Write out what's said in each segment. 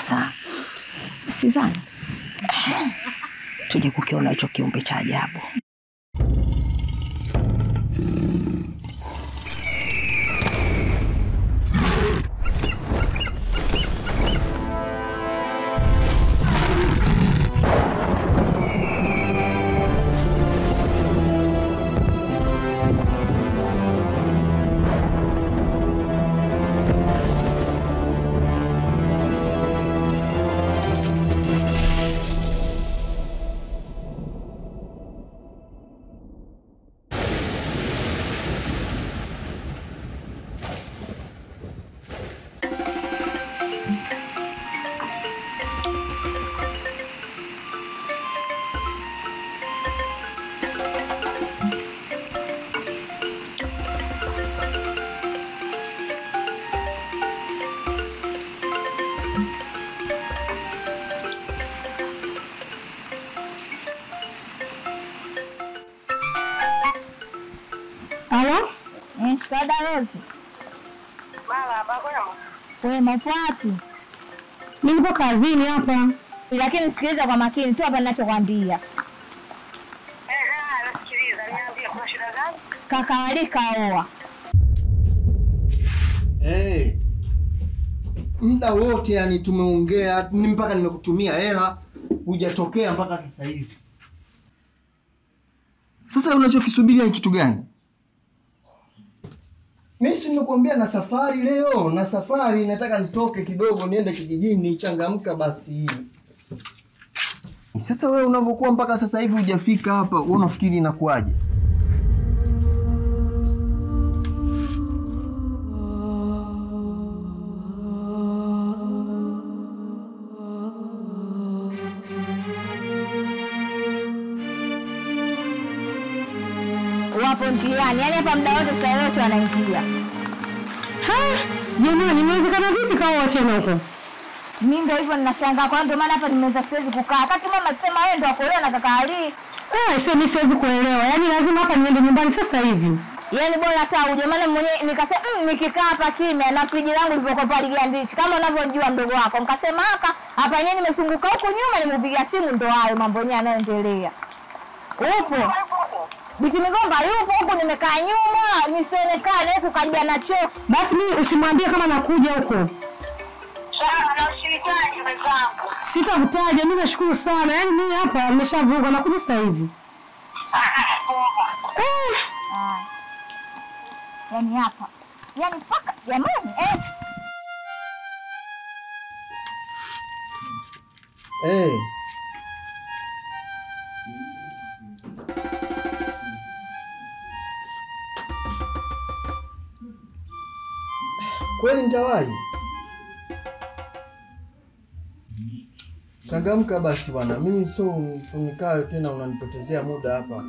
Sasa sidhani tuje kukiona hicho kiumbe cha ajabu. Nishikada Rozi. Mama, mbona? Wewe mpo wapi? Mimi niko kazini hapa. Lakini sikiliza kwa makini tu hapa ninachokwambia. Nasikiliza. Niambie kuna shida gani? Kaka alika oa. Muda wote yani tumeongea, mpaka nimekutumia hela, hujatokea mpaka sasa hivi. Sasa unachokisubiria ni kitu gani? Mimi nimekuambia na safari leo, na safari nataka nitoke kidogo niende kijijini changamka basi. Sasa wewe unavyokuwa mpaka sasa hivi hujafika hapa, wewe unafikiri inakuaje? Wapo njiani, yani hapa muda wote sasa wote wanaingia. Jamani, inawezekana vipi kama wote huko? Mimi ndio hivyo ninashangaa, kwa ndio maana hapa nimeweza siwezi kukaa. Hata mama sema yeye ndio akolewa na kaka Ali. Sasa mimi siwezi kuelewa. Yaani lazima hapa niende nyumbani sasa hivi. Yaani bora hata uje, maana mwenye nikasema nikikaa hapa kimya na friji langu lilivyokuwa pale gandishi. Kama unavyojua mdogo wako, nikasema hapa yeye nimefunguka huko nyuma nimempigia simu ndio hayo mambo yanayoendelea. Upo? Biti Migomba yupo huko nimekaa nyuma, nisionekane tukajia na choo. Basi mimi usimwambie kama nakuja huko. Sawa, na ushirikaji mwanangu. Sitakutaja, mimi nashukuru sana. Yaani mimi hapa nimeshavuka na kuja sasa hivi. Yaani hapa. Yaani mpaka jamani. Kweli nitawaje? Changamka basi bwana. Mimi sio mfumikao tena unanipotezea muda hapa.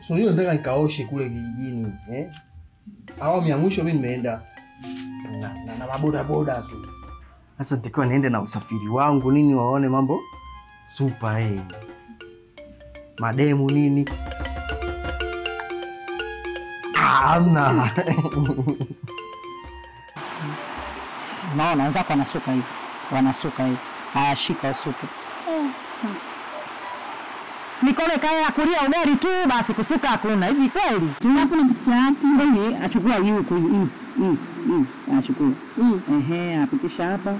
Sio hiyo nataka nikaoshe kule kijijini, Awamu ya mwisho mimi nimeenda na maboda boda tu. Sasa nitakuwa niende na usafiri wangu nini waone mambo super Mademu nini? Hamna. Naona wenzako wanasuka hivi. Haya shika usuke. Nikole kaya ya kulia udari tu basi kusuka hakuna. Hivi kweli? Tunapuna pitisha hapa. Ndongi achukua hii huku. Achukua. Apitisha hapa.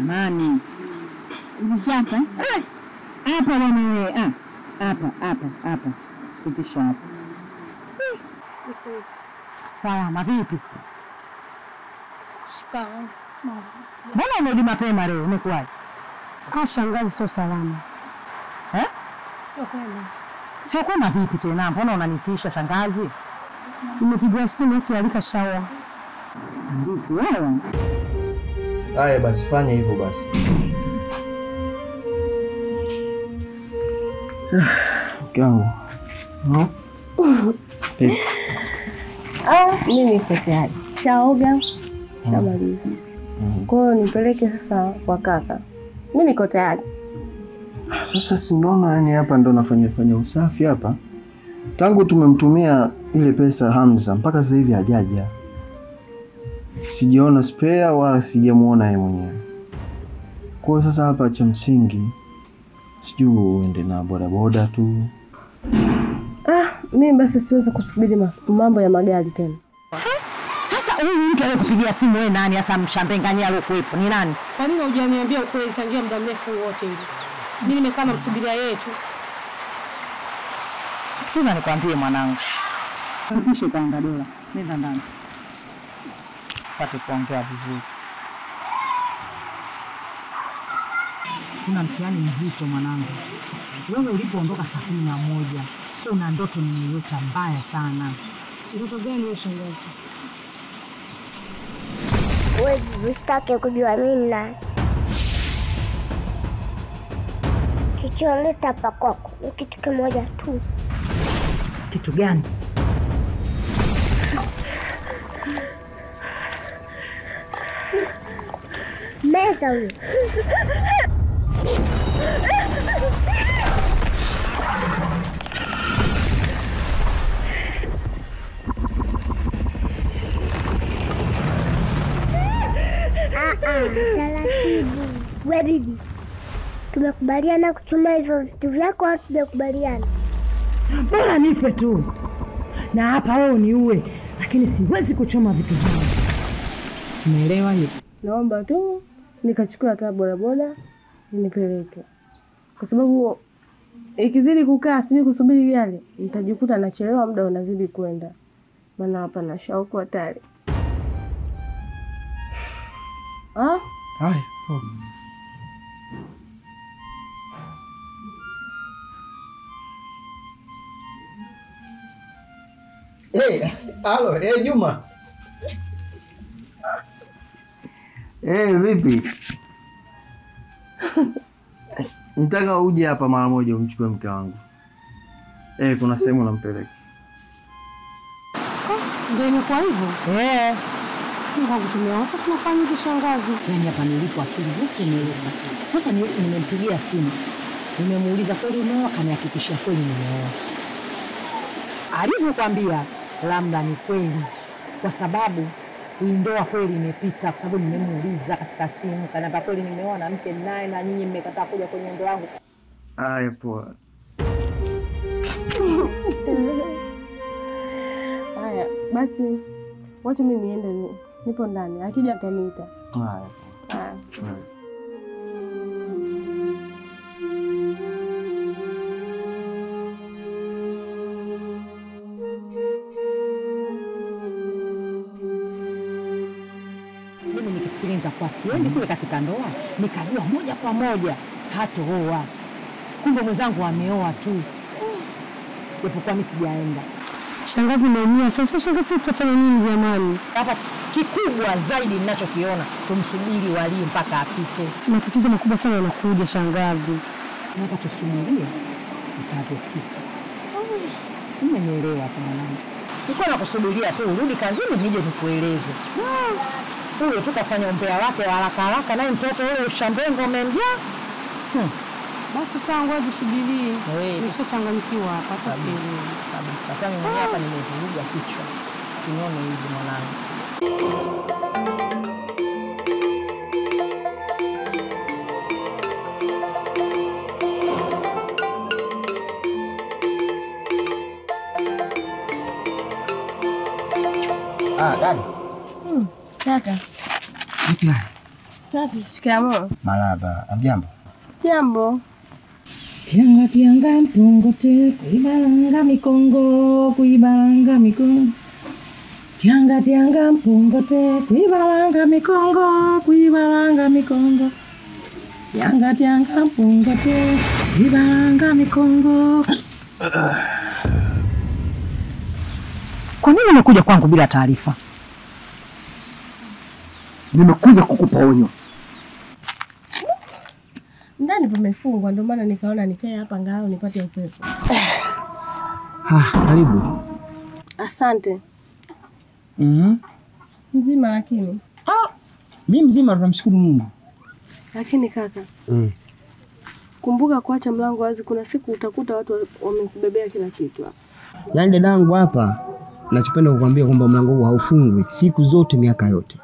Nani? Pitisha hapa? Hapa wanewe. Hapa. Pitisha hapa. Salama vipi? Shikamoo. Mbona umerudi mapema leo? Umekuwaje? Shangazi sio salama. Sio kwema. Sio kwema vipi tena? Mbona unanitisha shangazi? Nimepigiwa simu eti alika shawa. Vipi wewe? Haya basi fanya hivyo basi. Mkangu. Mimi pekee. Shaoga. Shamaliza. Kwa hiyo nipeleke sasa kwa kaka. Mimi niko tayari. Sasa si ndona yani hapa ndo nafanya usafi hapa. Tangu tumemtumia ile pesa Hamza mpaka sasa hivi hajaja. sijiona spare wala sijamuona yeye mwenyewe. Kwa sasa hapa cha msingi sijui uende na boda boda tu. Mimi basi siwezi kusubiri mambo ya magari tena. Sasa huyu mtu alikupigia simu wewe nani hasa mshambengania aliyokuepo? Ni nani? Kwa nini hujaniambia ukweli tangia muda mrefu wote hivi? Mimi nimekaa namsubiria yeye tu. Sikiza nikwambie mwanangu. Karibisha kanga dola. Nenda ndani. Pate kuongea vizuri. Kuna mtihani mzito mwanangu. Wewe ulipoondoka saa 11 una ndoto niliyoota mbaya sana. Ndoto gani wewe shangazi? Wewe usitake kujua mimi na kichoneta pa kwako. Kitu kimoja tu. Kitu gani? Mesa huyo. Taratibu. Waridi. Tumekubaliana kuchuma hivyo vitu vyako au tujakubaliana? Bora nife tu. Na hapa wewe niue, lakini siwezi kuchoma vitu vyako. Umeelewa hiyo? Naomba tu nikachukua taa boda boda nipeleke. Kwa sababu ikizidi kukaa sijui kusubiri gari, nitajikuta nachelewa muda unazidi kwenda. Maana hapa na shauku hatari. Hai. Alo, Juma. Vipi? Nitaka uje hapa mara moja umchukue mke wangu. Kuna sehemu nampeleka. Ndio kwa hivyo? Mungu akutumia wasa tunafanya kishangazi. Yaani hapa nilipo akili yote nimeruka. Sasa nimempigia simu. Nimemuuliza kweli umeoa, kanihakikishia kweli nimeoa. Alivyokuambia labda ni kweli kwa sababu ndoa kweli imepita, kwa sababu nimemuuliza katika simu kana kweli nimeoa na mke naye na nyinyi mmekataa kuja kwenye ndoa yangu. Haya poa. Haya basi wacha mimi niende, nipo ndani. Akija ataniita. Haya. Haya. Siendi kule katika ndoa, nikajua moja kwa moja hatoa. Kumbe mwenzangu ameoa tu. Japokuwa mimi sijaenda. Shangazi nimeumia, sasa shangazi tutafanya nini jamani? Hapa kikubwa zaidi ninachokiona, tumsubiri walio mpaka afike. Matatizo makubwa sana yanakuja shangazi. Hapa tusubirie utakapofika. Simeelewa kama nani. Niko na kusubiria tu urudi kazini nije nikueleze. Huyo tukafanya umbea wake haraka haraka naye mtoto huyo ushambengo umemjia. Basi sasa ngoja tusubirie. Nishachanganyikiwa hapa hata sisi. Kabisa. Tangu mimi hapa nimevuruga kichwa. Sione hivi mwanangu. Dada. Kaka. Ndio. Safi, shikamoo. Malaba, amjambo. Jambo. Tianga tianga mpungo te, kuibalanga mikongo, kuibalanga mikongo. Tianga tianga mpungo te, kuibalanga mikongo, kuibalanga mikongo. Tianga tianga mpungo te, kuibalanga mikongo. Kwa nini umekuja kwangu bila taarifa? Nimekuja kukupa onyo. Ndani pamefungwa ndio maana nikaona nikae hapa ngao nipate upepo. Karibu. Asante. Mzima lakini. Mimi mzima tunamshukuru Mungu. Lakini kaka. Kumbuka kuacha mlango wazi, kuna siku utakuta watu wamekubebea kila kitu hapa. Yaani dadangu hapa Nachopenda kukwambia kwamba mlango huu haufungwi siku zote miaka yote.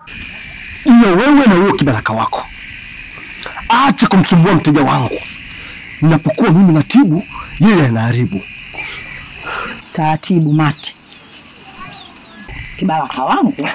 Hiyo wewe na wewe kibaraka wako. Acha kumsumbua mteja wangu. Ninapokuwa mimi natibu, yeye anaharibu. Taratibu mate. Kibaraka wangu.